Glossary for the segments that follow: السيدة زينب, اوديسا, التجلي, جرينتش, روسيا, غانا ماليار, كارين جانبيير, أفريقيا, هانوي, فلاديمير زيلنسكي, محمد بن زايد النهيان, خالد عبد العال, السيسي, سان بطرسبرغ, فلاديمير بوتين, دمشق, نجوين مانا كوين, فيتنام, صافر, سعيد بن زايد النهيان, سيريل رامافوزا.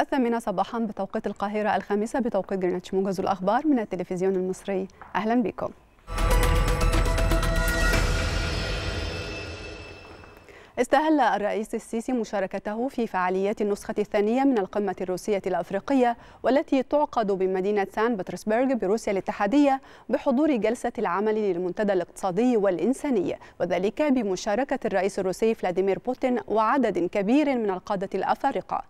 الثامنة صباحا بتوقيت القاهرة، الخامسة بتوقيت جرينتش. موجز الأخبار من التلفزيون المصري، أهلا بكم. استهل الرئيس السيسي مشاركته في فعاليات النسخة الثانية من القمة الروسية الأفريقية والتي تعقد بمدينة سان بطرسبرغ بروسيا الاتحادية بحضور جلسة العمل للمنتدى الاقتصادي والإنساني، وذلك بمشاركة الرئيس الروسي فلاديمير بوتين وعدد كبير من القادة الأفارقة.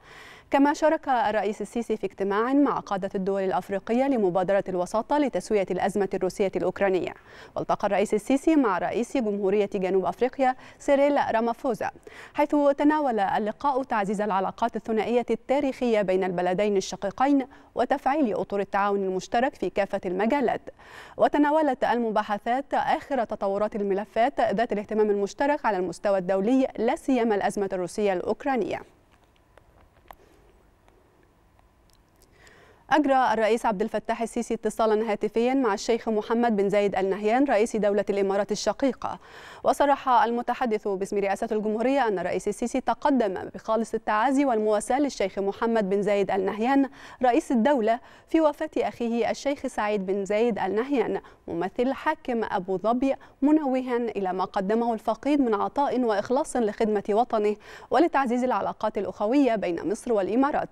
كما شارك الرئيس السيسي في اجتماع مع قادة الدول الأفريقية لمبادرة الوساطة لتسوية الأزمة الروسية الأوكرانية. والتقى الرئيس السيسي مع رئيس جمهورية جنوب أفريقيا سيريل رامافوزا، حيث تناول اللقاء تعزيز العلاقات الثنائية التاريخية بين البلدين الشقيقين وتفعيل أطر التعاون المشترك في كافة المجالات. وتناولت المباحثات آخر تطورات الملفات ذات الاهتمام المشترك على المستوى الدولي، لا سيما الأزمة الروسية الأوكرانية. أجرى الرئيس عبد الفتاح السيسي اتصالا هاتفيا مع الشيخ محمد بن زايد النهيان رئيس دولة الإمارات الشقيقة، وصرح المتحدث باسم رئاسة الجمهورية أن الرئيس السيسي تقدم بخالص التعازي والمواساة للشيخ محمد بن زايد النهيان رئيس الدولة في وفاة أخيه الشيخ سعيد بن زايد النهيان ممثل حاكم أبو ظبي، منوها إلى ما قدمه الفقيد من عطاء وإخلاص لخدمة وطنه ولتعزيز العلاقات الأخوية بين مصر والإمارات،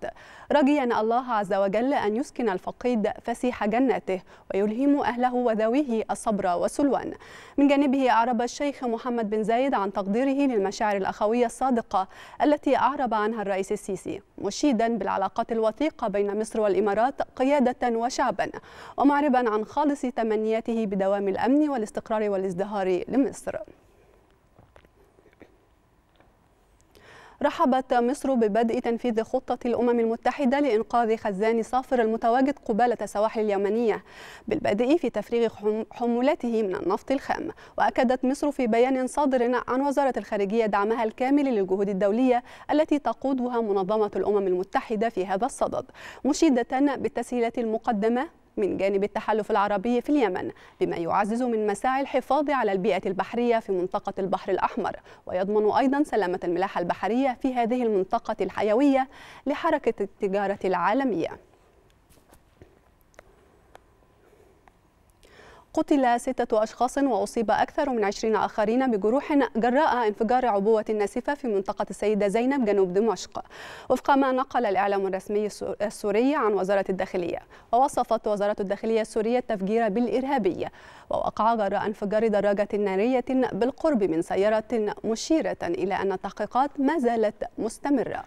راجيا الله عز وجل أن يسكن الفقيد فسيح جناته ويلهم أهله وذويه الصبر والسلوان. من جانبه أعرب الشيخ محمد بن زايد عن تقديره للمشاعر الأخوية الصادقة التي أعرب عنها الرئيس السيسي، مشيدا بالعلاقات الوثيقة بين مصر والإمارات قيادة وشعبا، ومعربا عن خالص تمنياته بدوام الأمن والاستقرار والازدهار لمصر. رحبت مصر ببدء تنفيذ خطة الأمم المتحدة لإنقاذ خزان صافر المتواجد قبالة السواحل اليمنية بالبدء في تفريغ حمولاته من النفط الخام. وأكدت مصر في بيان صادر عن وزارة الخارجية دعمها الكامل للجهود الدولية التي تقودها منظمة الأمم المتحدة في هذا الصدد، مشيدة بالتسهيلات المقدمة من جانب التحالف العربي في اليمن بما يعزز من مساعي الحفاظ على البيئة البحرية في منطقة البحر الأحمر، ويضمن أيضا سلامة الملاحة البحرية في هذه المنطقة الحيوية لحركة التجارة العالمية. قتل 6 أشخاص وأصيب أكثر من 20 آخرين بجروح جراء انفجار عبوة ناسفة في منطقة السيدة زينب جنوب دمشق، وفق ما نقل الإعلام الرسمي السوري عن وزارة الداخلية. ووصفت وزارة الداخلية السورية التفجير بالإرهابي، ووقع جراء انفجار دراجة نارية بالقرب من سيارة، مشيرة إلى أن التحقيقات ما زالت مستمرة.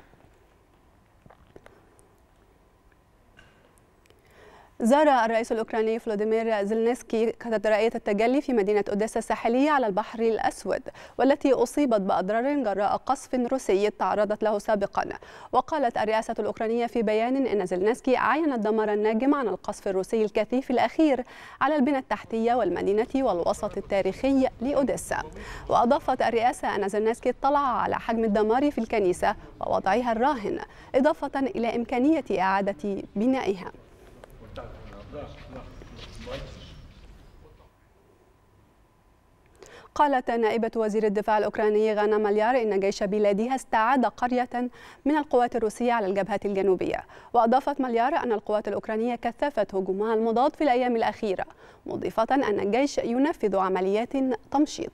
زار الرئيس الأوكراني فلاديمير زيلنسكي كاتدرائية التجلي في مدينة اوديسا الساحلية على البحر الأسود، والتي أصيبت بأضرار جراء قصف روسي تعرضت له سابقا. وقالت الرئاسة الأوكرانية في بيان أن زيلنسكي عاين الدمار الناجم عن القصف الروسي الكثيف الأخير على البنى التحتية والمدينة والوسط التاريخي لأوديسا. وأضافت الرئاسة أن زيلنسكي اطلع على حجم الدمار في الكنيسة ووضعها الراهن، إضافة إلى إمكانية إعادة بنائها. قالت نائبة وزير الدفاع الأوكراني غانا ماليار إن جيش بلادها استعاد قرية من القوات الروسية على الجبهة الجنوبية. وأضافت ماليار أن القوات الأوكرانية كثفت هجومها المضاد في الأيام الأخيرة، مضيفة أن الجيش ينفذ عمليات تمشيط.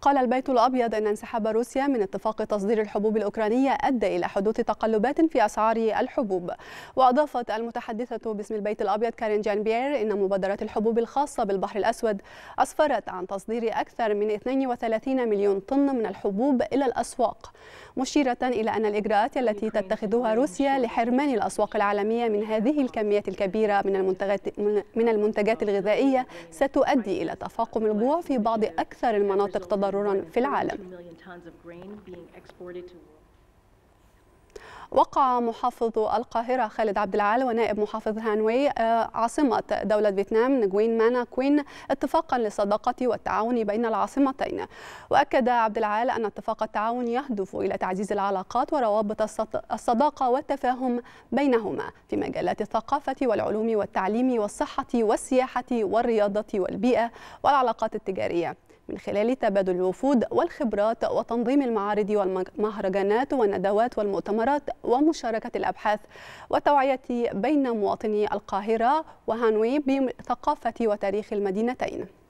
قال البيت الأبيض أن انسحاب روسيا من اتفاق تصدير الحبوب الأوكرانية أدى إلى حدوث تقلبات في أسعار الحبوب. وأضافت المتحدثة باسم البيت الأبيض كارين جانبيير إن مبادرة الحبوب الخاصة بالبحر الأسود أسفرت عن تصدير أكثر من 32 مليون طن من الحبوب إلى الأسواق، مشيرة إلى أن الإجراءات التي تتخذها روسيا لحرمان الأسواق العالمية من هذه الكميات الكبيرة من المنتجات الغذائية ستؤدي إلى تفاقم الجوع في بعض أكثر المناطق تضررا في العالم. وقع محافظ القاهرة خالد عبد العال ونائب محافظ هانوي عاصمة دولة فيتنام نجوين مانا كوين اتفاقا للصداقة والتعاون بين العاصمتين. وأكد عبد العال أن اتفاق التعاون يهدف إلى تعزيز العلاقات وروابط الصداقة والتفاهم بينهما في مجالات الثقافة والعلوم والتعليم والصحة والسياحة والرياضة والبيئة والعلاقات التجارية، من خلال تبادل الوفود والخبرات وتنظيم المعارض والمهرجانات والندوات والمؤتمرات ومشاركة الأبحاث والتوعية بين مواطني القاهرة وهانوي بثقافة وتاريخ المدينتين.